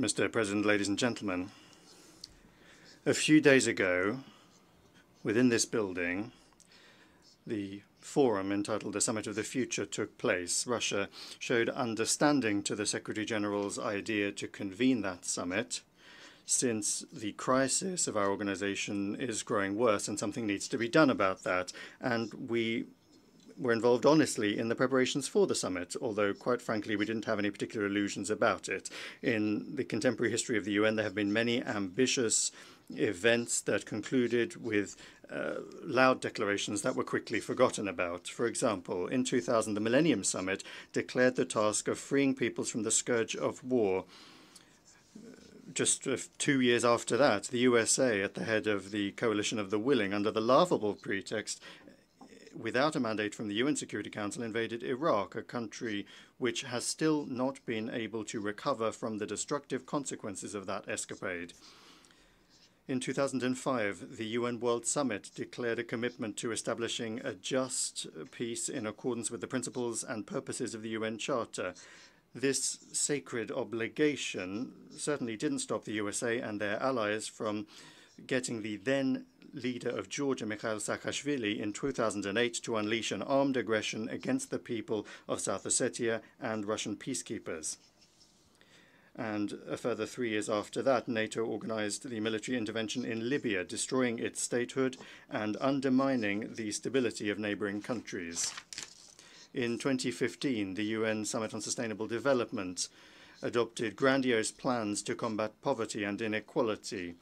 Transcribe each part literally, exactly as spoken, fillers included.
Mister President, ladies and gentlemen, a few days ago, within this building, the forum entitled The Summit of the Future took place. Russia showed understanding to the Secretary General's idea to convene that summit, since the crisis of our organization is growing worse and something needs to be done about that. And we were involved honestly in the preparations for the summit, although quite frankly we didn't have any particular illusions about it. In the contemporary history of the U N, there have been many ambitious events that concluded with uh, loud declarations that were quickly forgotten about. For example, in two thousand, the Millennium Summit declared the task of freeing peoples from the scourge of war. Just two years after that, the U S A, at the head of the Coalition of the Willing, under the laughable pretext, without a mandate from the U N Security Council, invaded Iraq, a country which has still not been able to recover from the destructive consequences of that escapade. In two thousand five, the U N World Summit declared a commitment to establishing a just peace in accordance with the principles and purposes of the U N Charter. This sacred obligation certainly didn't stop the U S A and their allies from getting the then leader of Georgia, Mikhail Saakashvili, in two thousand eight to unleash an armed aggression against the people of South Ossetia and Russian peacekeepers. And a further three years after that, NATO organized the military intervention in Libya, destroying its statehood and undermining the stability of neighboring countries. In twenty fifteen, the U N Summit on Sustainable Development adopted grandiose plans to combat poverty and inequality,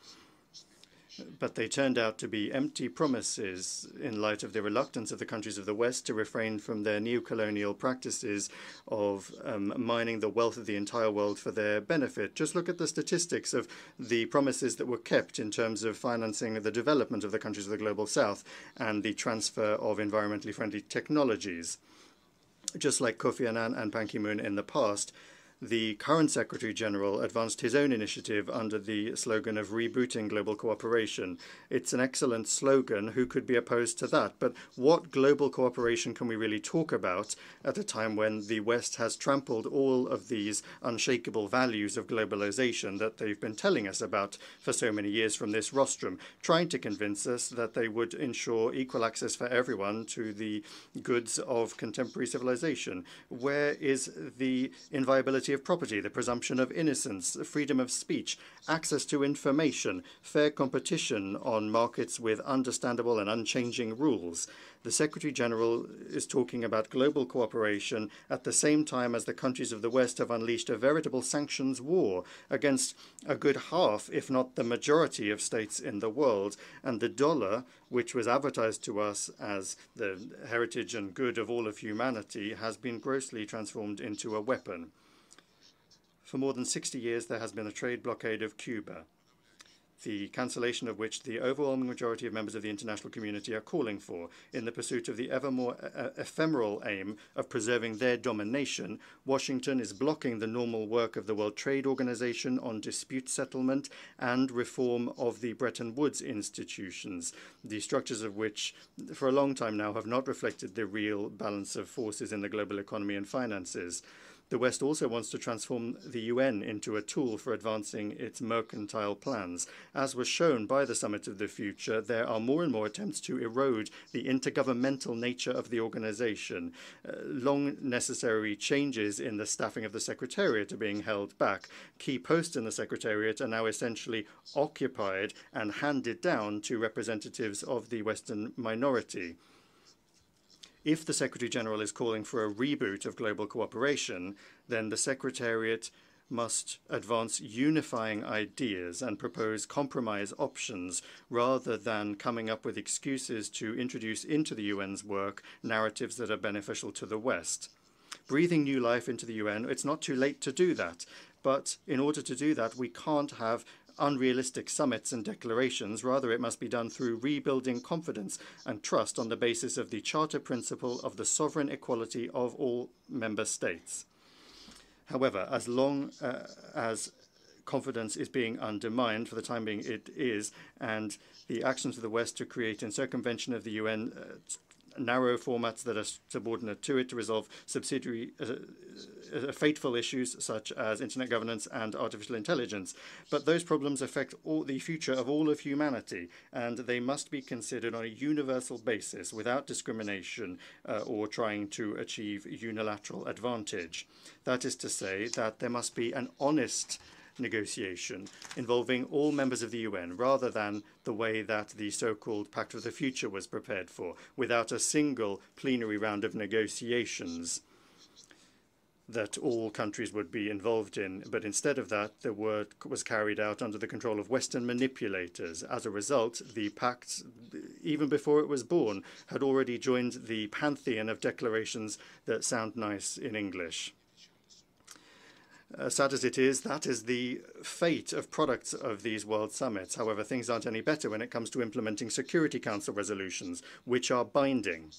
but they turned out to be empty promises in light of the reluctance of the countries of the West to refrain from their neo-colonial practices of um, mining the wealth of the entire world for their benefit. Just look at the statistics of the promises that were kept in terms of financing the development of the countries of the Global South and the transfer of environmentally friendly technologies. Just like Kofi Annan and Pan Ki-moon in the past, the current Secretary General advanced his own initiative under the slogan of rebooting global cooperation. It's an excellent slogan. Who could be opposed to that? But what global cooperation can we really talk about at a time when the West has trampled all of these unshakable values of globalization that they've been telling us about for so many years from this rostrum, trying to convince us that they would ensure equal access for everyone to the goods of contemporary civilization? Where is the inviolability of property, the presumption of innocence, freedom of speech, access to information, fair competition on markets with understandable and unchanging rules? The Secretary General is talking about global cooperation at the same time as the countries of the West have unleashed a veritable sanctions war against a good half, if not the majority, of states in the world, and the dollar, which was advertised to us as the heritage and good of all of humanity, has been grossly transformed into a weapon. For more than sixty years, there has been a trade blockade of Cuba, the cancellation of which the overwhelming majority of members of the international community are calling for, in the pursuit of the ever more uh, ephemeral aim of preserving their domination. Washington is blocking the normal work of the World Trade Organization on dispute settlement and reform of the Bretton Woods institutions, the structures of which, for a long time now, have not reflected the real balance of forces in the global economy and finances. The West also wants to transform the U N into a tool for advancing its mercantile plans. As was shown by the Summit of the Future, there are more and more attempts to erode the intergovernmental nature of the organization. Uh, long necessary changes in the staffing of the Secretariat are being held back. Key posts in the Secretariat are now essentially occupied and handed down to representatives of the Western minority. If the Secretary General is calling for a reboot of global cooperation, then the Secretariat must advance unifying ideas and propose compromise options rather than coming up with excuses to introduce into the U N's work narratives that are beneficial to the West. Breathing new life into the U N, it's not too late to do that. But in order to do that, we can't have unrealistic summits and declarations. Rather, it must be done through rebuilding confidence and trust on the basis of the Charter principle of the sovereign equality of all member states. However, as long uh, as confidence is being undermined, for the time being it is, and the actions of the West to create in circumvention of the U N uh, narrow formats that are subordinate to it to resolve subsidiary uh, uh, fateful issues such as internet governance and artificial intelligence. But those problems affect all the future of all of humanity, and they must be considered on a universal basis without discrimination uh, or trying to achieve unilateral advantage. That is to say that there must be an honest negotiation involving all members of the U N rather than the way that the so-called Pact of the Future was prepared for, without a single plenary round of negotiations that all countries would be involved in. But instead of that, the work was carried out under the control of Western manipulators. As a result, the pact, even before it was born, had already joined the pantheon of declarations that sound nice in English. Uh, sad as it is, that is the fate of products of these world summits. However, things aren't any better when it comes to implementing Security Council resolutions, which are binding.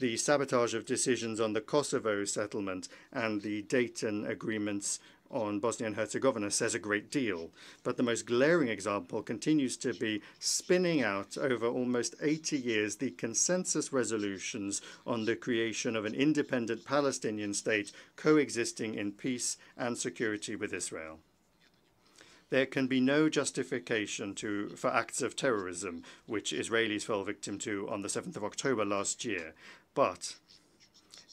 The sabotage of decisions on the Kosovo settlement and the Dayton agreements on Bosnia and Herzegovina says a great deal. But the most glaring example continues to be spinning out over almost eighty years the consensus resolutions on the creation of an independent Palestinian state coexisting in peace and security with Israel. There can be no justification to, for acts of terrorism, which Israelis fell victim to on the seventh of October last year. But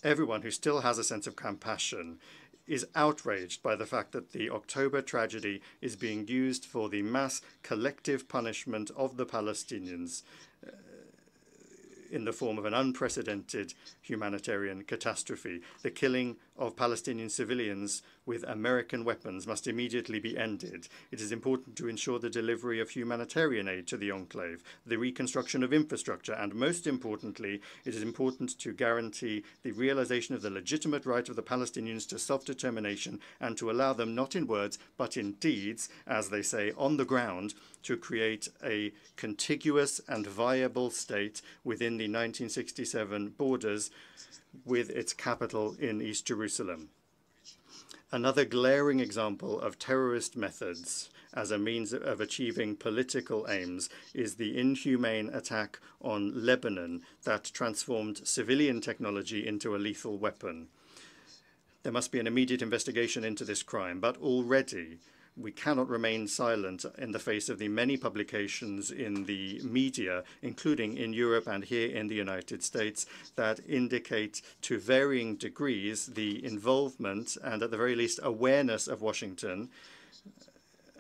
everyone who still has a sense of compassion is outraged by the fact that the October tragedy is being used for the mass collective punishment of the Palestinians uh, in the form of an unprecedented humanitarian catastrophe. The killing of Palestinian civilians with American weapons must immediately be ended. It is important to ensure the delivery of humanitarian aid to the enclave, the reconstruction of infrastructure, and most importantly, it is important to guarantee the realization of the legitimate right of the Palestinians to self-determination and to allow them, not in words, but in deeds, as they say, on the ground, to create a contiguous and viable state within the nineteen sixty-seven borders with its capital in East Jerusalem. Another glaring example of terrorist methods as a means of achieving political aims is the inhumane attack on Lebanon that transformed civilian technology into a lethal weapon. There must be an immediate investigation into this crime, but already we cannot remain silent in the face of the many publications in the media, including in Europe and here in the United States, that indicate to varying degrees the involvement and at the very least awareness of Washington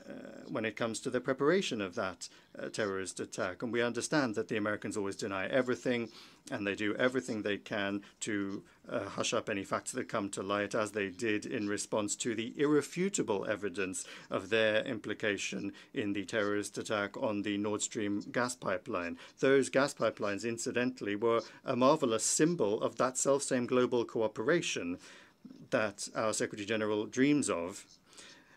uh, when it comes to the preparation of that uh, terrorist attack. And we understand that the Americans always deny everything, and they do everything they can to uh, hush up any facts that come to light, as they did in response to the irrefutable evidence of their implication in the terrorist attack on the Nord Stream gas pipeline. Those gas pipelines, incidentally, were a marvelous symbol of that selfsame global cooperation that our Secretary General dreams of.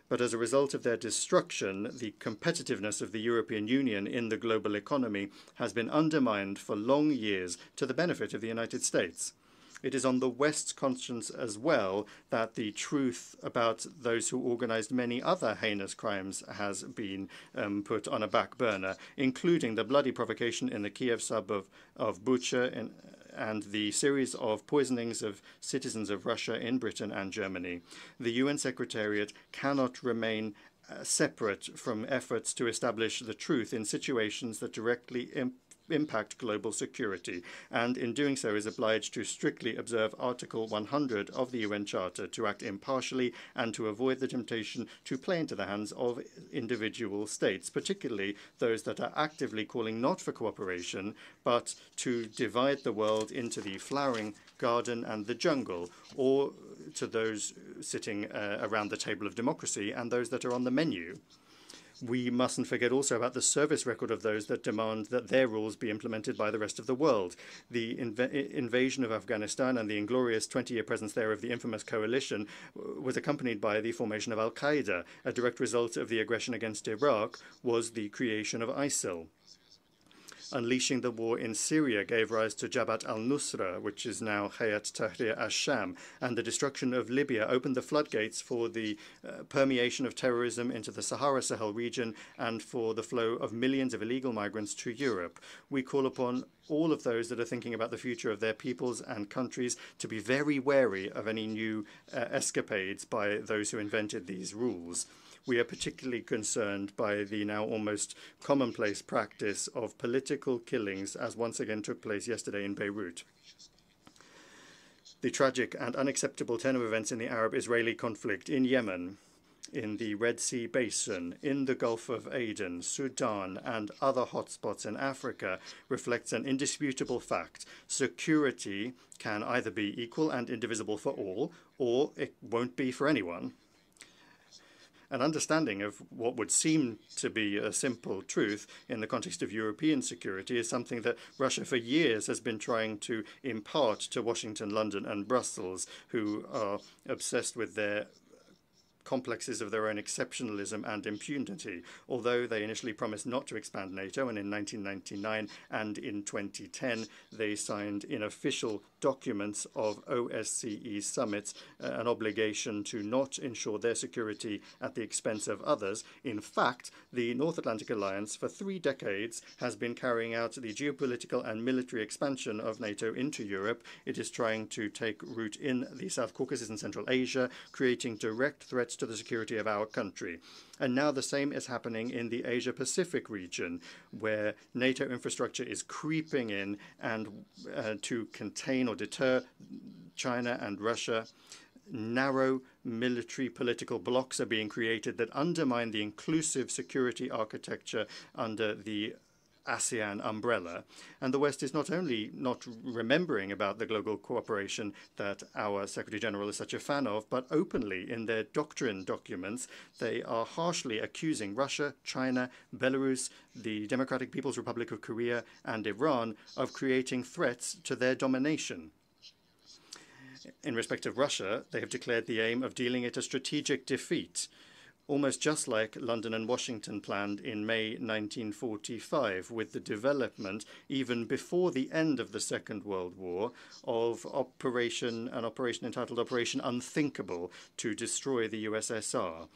But as a result of their destruction, the competitiveness of the European Union in the global economy has been undermined for long years to the benefit of the United States. It is on the West's conscience as well that the truth about those who organized many other heinous crimes has been um, put on a back burner, including the bloody provocation in the Kiev suburb of, of Bucha in, and the series of poisonings of citizens of Russia in Britain and Germany. The U N Secretariat cannot remain uh, separate from efforts to establish the truth in situations that directly impact impact global security, and in doing so is obliged to strictly observe Article one hundred of the U N Charter, to act impartially and to avoid the temptation to play into the hands of individual states, particularly those that are actively calling not for cooperation, but to divide the world into the flowering garden and the jungle, or to those sitting uh, around the table of democracy and those that are on the menu. We mustn't forget also about the service record of those that demand that their rules be implemented by the rest of the world. The inv invasion of Afghanistan and the inglorious twenty-year presence there of the infamous coalition was accompanied by the formation of Al Qaeda. A direct result of the aggression against Iraq was the creation of ISIL. Unleashing the war in Syria gave rise to Jabhat al-Nusra, which is now Hayat Tahrir al-Sham, and the destruction of Libya opened the floodgates for the uh, permeation of terrorism into the Sahara Sahel region and for the flow of millions of illegal migrants to Europe. We call upon all of those that are thinking about the future of their peoples and countries to be very wary of any new uh, escapades by those who invented these rules. We are particularly concerned by the now almost commonplace practice of political killings, as once again took place yesterday in Beirut. The tragic and unacceptable turn of events in the Arab-Israeli conflict in Yemen, in the Red Sea Basin, in the Gulf of Aden, Sudan, and other hotspots in Africa reflects an indisputable fact. Security can either be equal and indivisible for all, or it won't be for anyone. An understanding of what would seem to be a simple truth in the context of European security is something that Russia for years has been trying to impart to Washington, London, and Brussels, who are obsessed with their complexes of their own exceptionalism and impunity. Although they initially promised not to expand NATO, and in nineteen ninety-nine and in twenty ten, they signed in official documents of O S C E summits uh, an obligation to not ensure their security at the expense of others. In fact, the North Atlantic Alliance for three decades has been carrying out the geopolitical and military expansion of NATO into Europe. It is trying to take root in the South Caucasus and Central Asia, creating direct threats to the security of our country. And now the same is happening in the Asia-Pacific region, where NATO infrastructure is creeping in and uh, to contain or deter China and Russia. Narrow military political blocks are being created that undermine the inclusive security architecture under the ASEAN umbrella. And the West is not only not remembering about the global cooperation that our Secretary General is such a fan of, but openly in their doctrine documents, they are harshly accusing Russia, China, Belarus, the Democratic People's Republic of Korea, and Iran of creating threats to their domination. In respect of Russia, they have declared the aim of dealing it a strategic defeat, almost just like London and Washington planned in May nineteen forty-five, with the development, even before the end of the Second World War, of operation an operation entitled Operation Unthinkable to destroy the U S S R.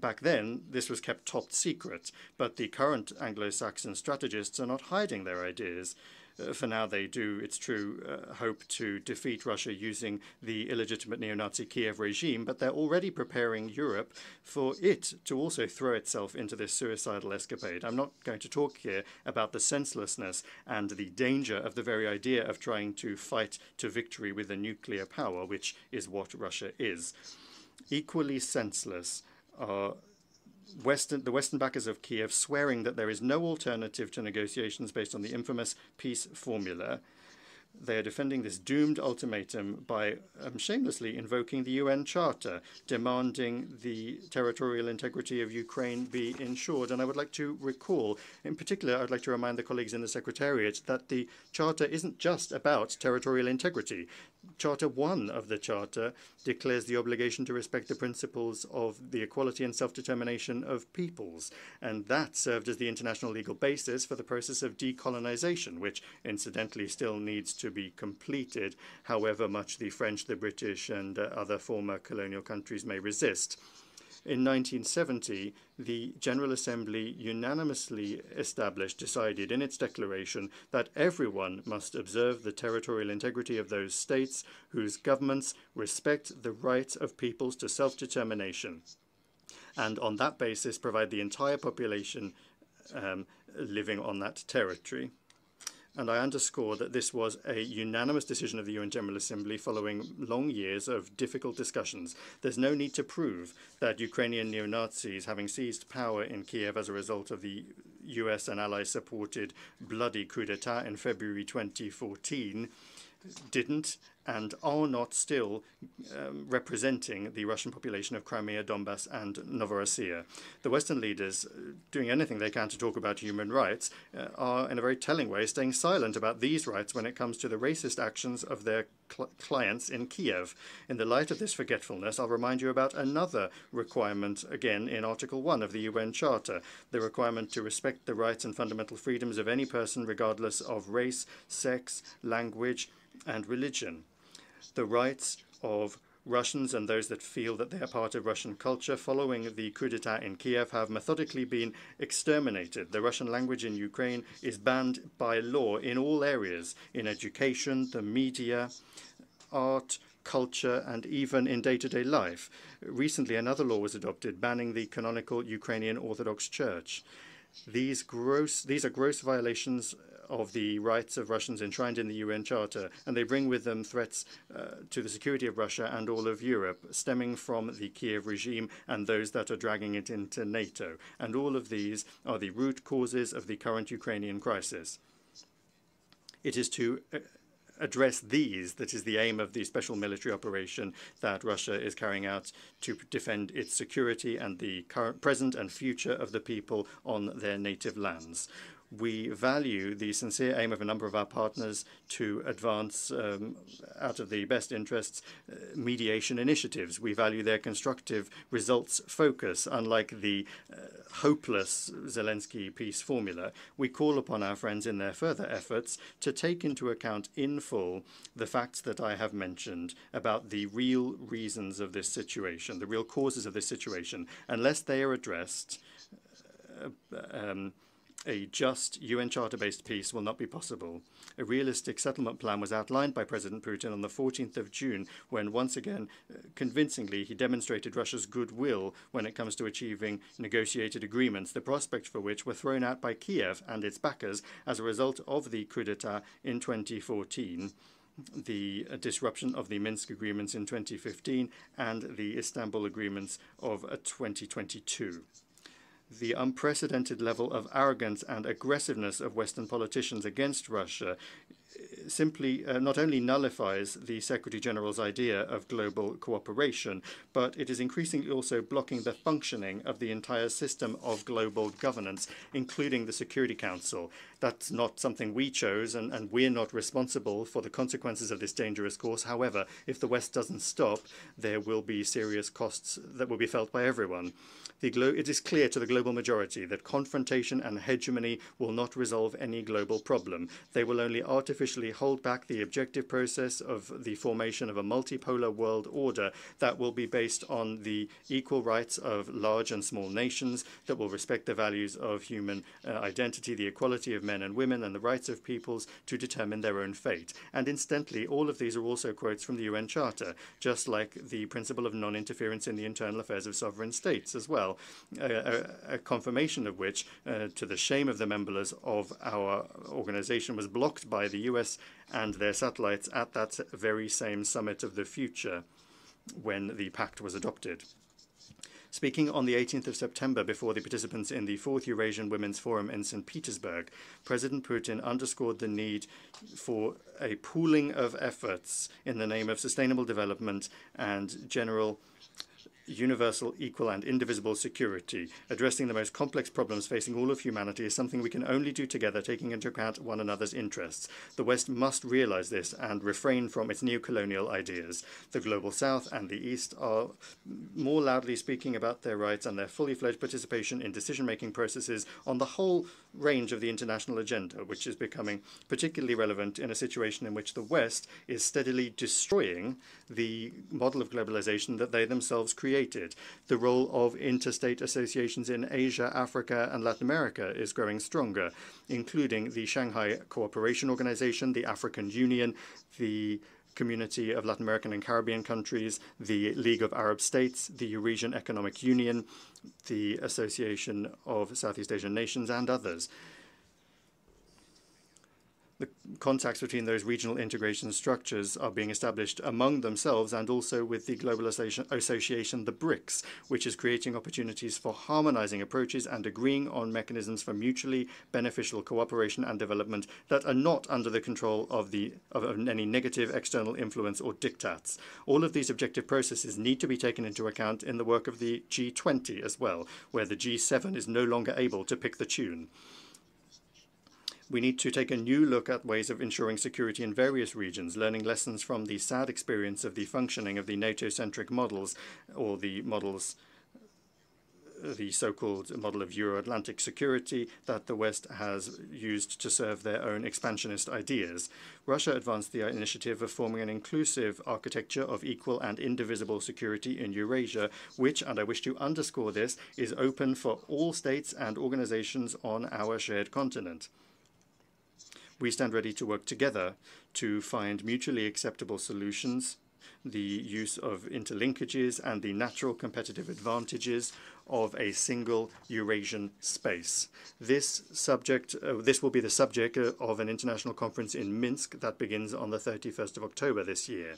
Back then, this was kept top secret, but the current Anglo-Saxon strategists are not hiding their ideas. Uh, for now, they do, it's true, uh, hope to defeat Russia using the illegitimate neo-Nazi Kiev regime, but they're already preparing Europe for it to also throw itself into this suicidal escapade. I'm not going to talk here about the senselessness and the danger of the very idea of trying to fight to victory with a nuclear power, which is what Russia is. Equally senseless are Western, the Western backers of Kiev swearing that there is no alternative to negotiations based on the infamous peace formula. They are defending this doomed ultimatum by um, shamelessly invoking the U N Charter, demanding the territorial integrity of Ukraine be ensured. And I would like to recall, in particular, I would like to remind the colleagues in the Secretariat that the Charter isn't just about territorial integrity. Charter one of the Charter declares the obligation to respect the principles of the equality and self-determination of peoples. And that served as the international legal basis for the process of decolonization, which incidentally still needs to to be completed, however much the French, the British, and uh, other former colonial countries may resist. In nineteen seventy, the General Assembly unanimously established, decided in its declaration that everyone must observe the territorial integrity of those states whose governments respect the right of peoples to self-determination, and on that basis provide the entire population um, living on that territory. And I underscore that this was a unanimous decision of the U N General Assembly following long years of difficult discussions. There's no need to prove that Ukrainian neo-Nazis, having seized power in Kiev as a result of the U S and allies-supported bloody coup d'etat in February twenty fourteen, didn't and are not still um, representing the Russian population of Crimea, Donbass, and Novorossiya. The Western leaders, doing anything they can to talk about human rights, uh, are in a very telling way staying silent about these rights when it comes to the racist actions of their cl- clients in Kiev. In the light of this forgetfulness, I'll remind you about another requirement, again in Article one of the U N Charter, the requirement to respect the rights and fundamental freedoms of any person regardless of race, sex, language, and religion. The rights of Russians and those that feel that they are part of Russian culture following the coup d'etat in Kiev have methodically been exterminated. The Russian language in Ukraine is banned by law in all areas, in education, the media, art, culture, and even in day-to-day life. Recently, another law was adopted banning the canonical Ukrainian Orthodox Church. These gross, these are gross violations of the rights of Russians enshrined in the U N Charter, and they bring with them threats uh, to the security of Russia and all of Europe, stemming from the Kiev regime and those that are dragging it into NATO. And all of these are the root causes of the current Ukrainian crisis. It is to uh, address these that is the aim of the special military operation that Russia is carrying out to defend its security and the current, present and future of the people on their native lands. We value the sincere aim of a number of our partners to advance, um, out of the best interests, uh, mediation initiatives. We value their constructive results focus, unlike the uh, hopeless Zelensky peace formula. We call upon our friends in their further efforts to take into account in full the facts that I have mentioned about the real reasons of this situation, the real causes of this situation. Unless they are addressed, uh, um, a just U N Charter-based peace will not be possible. A realistic settlement plan was outlined by President Putin on the fourteenth of June, when once again, uh, convincingly, he demonstrated Russia's goodwill when it comes to achieving negotiated agreements, the prospects for which were thrown out by Kiev and its backers as a result of the coup d'etat in twenty fourteen, the uh, disruption of the Minsk agreements in twenty fifteen, and the Istanbul agreements of uh, twenty twenty-two. The unprecedented level of arrogance and aggressiveness of Western politicians against Russia simply uh, not only nullifies the Secretary General's idea of global cooperation, but it is increasingly also blocking the functioning of the entire system of global governance, including the Security Council. That's not something we chose, and, and we're not responsible for the consequences of this dangerous course. However, if the West doesn't stop, there will be serious costs that will be felt by everyone. The glo it is clear to the global majority that confrontation and hegemony will not resolve any global problem. They will only artificially hold back the objective process of the formation of a multipolar world order that will be based on the equal rights of large and small nations, that will respect the values of human uh, identity, the equality of men and women, and the rights of peoples to determine their own fate. And incidentally, all of these are also quotes from the U N Charter, just like the principle of non-interference in the internal affairs of sovereign states as well, a, a, a confirmation of which, uh, to the shame of the members of our organization, was blocked by the U N U S and their satellites at that very same summit of the future when the pact was adopted. Speaking on the eighteenth of September before the participants in the fourth Eurasian Women's Forum in Saint Petersburg, President Putin underscored the need for a pooling of efforts in the name of sustainable development and general universal, equal, and indivisible security. Addressing the most complex problems facing all of humanity is something we can only do together, taking into account one another's interests. The West must realize this and refrain from its neo-colonial ideas. The Global South and the East are more loudly speaking about their rights and their fully fledged participation in decision-making processes on the whole range of the international agenda, which is becoming particularly relevant in a situation in which the West is steadily destroying the model of globalization that they themselves created. The role of interstate associations in Asia, Africa, and Latin America is growing stronger, including the Shanghai Cooperation Organization, the African Union, the Community of Latin American and Caribbean Countries, the League of Arab States, the Eurasian Economic Union, the Association of Southeast Asian Nations, and others. The the contacts between those regional integration structures are being established among themselves and also with the global association, the BRICS, which is creating opportunities for harmonizing approaches and agreeing on mechanisms for mutually beneficial cooperation and development that are not under the control of, the, of any negative external influence or diktats. All of these objective processes need to be taken into account in the work of the G twenty as well, where the G seven is no longer able to pick the tune. We need to take a new look at ways of ensuring security in various regions, learning lessons from the sad experience of the functioning of the NATO-centric models, or the models, the so-called model of Euro-Atlantic security that the West has used to serve their own expansionist ideas. Russia advanced the initiative of forming an inclusive architecture of equal and indivisible security in Eurasia, which, and I wish to underscore this, is open for all states and organizations on our shared continent. We stand ready to work together to find mutually acceptable solutions, the use of interlinkages and the natural competitive advantages of a single Eurasian space. This subject, uh, this will be the subject of an international conference in Minsk that begins on the thirty-first of October this year.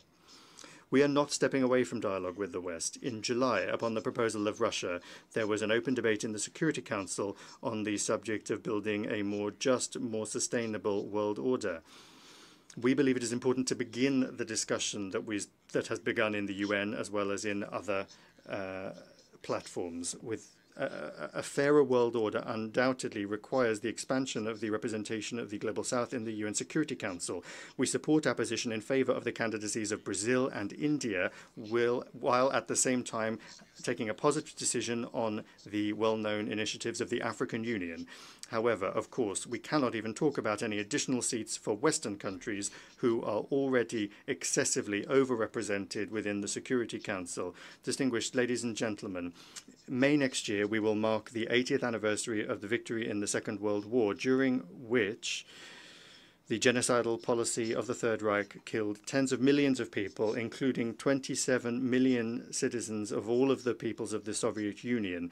We are not stepping away from dialogue with the West. In July, upon the proposal of Russia, there was an open debate in the Security Council on the subject of building a more just, more sustainable world order. We believe it is important to begin the discussion that, we, that has begun in the U N as well as in other uh, platforms with A fairer world order undoubtedly requires the expansion of the representation of the Global South in the U N Security Council. We support our position in favor of the candidacies of Brazil and India, will, while at the same time taking a positive decision on the well-known initiatives of the African Union. However, of course, we cannot even talk about any additional seats for Western countries who are already excessively overrepresented within the Security Council. Distinguished ladies and gentlemen, May next year, we will mark the eightieth anniversary of the victory in the Second World War, during which the genocidal policy of the Third Reich killed tens of millions of people, including twenty-seven million citizens of all of the peoples of the Soviet Union.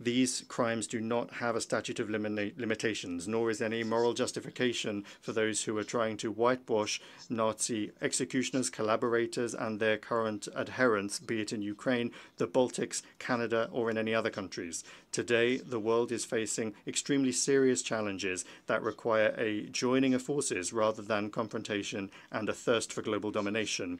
These crimes do not have a statute of limitations, nor is there any moral justification for those who are trying to whitewash Nazi executioners, collaborators, and their current adherents, be it in Ukraine, the Baltics, Canada, or in any other countries. Today, the world is facing extremely serious challenges that require a joining of forces rather than confrontation and a thirst for global domination.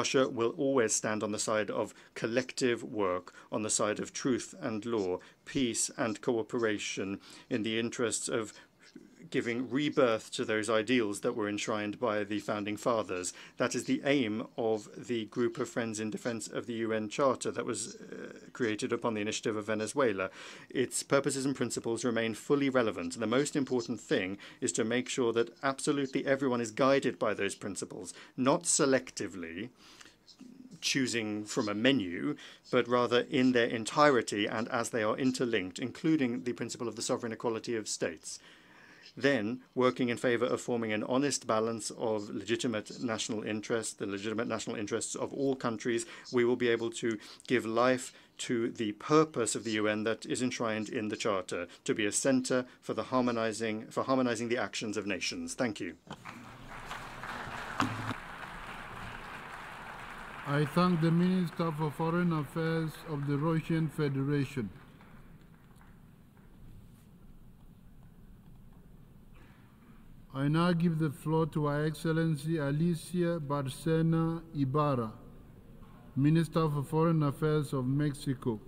Russia will always stand on the side of collective work, on the side of truth and law, peace and cooperation, in the interests of giving rebirth to those ideals that were enshrined by the Founding Fathers. That is the aim of the group of friends in defense of the U N Charter that was uh, created upon the initiative of Venezuela. Its purposes and principles remain fully relevant. The most important thing is to make sure that absolutely everyone is guided by those principles, not selectively choosing from a menu, but rather in their entirety and as they are interlinked, including the principle of the sovereign equality of states. Then, working in favor of forming an honest balance of legitimate national interests, the legitimate national interests of all countries, we will be able to give life to the purpose of the U N that is enshrined in the Charter, to be a center for the harmonizing, for harmonizing the actions of nations. Thank you. I thank the Minister for Foreign Affairs of the Russian Federation. I now give the floor to Her Excellency Alicia Barcena Ibarra, Minister for Foreign Affairs of Mexico.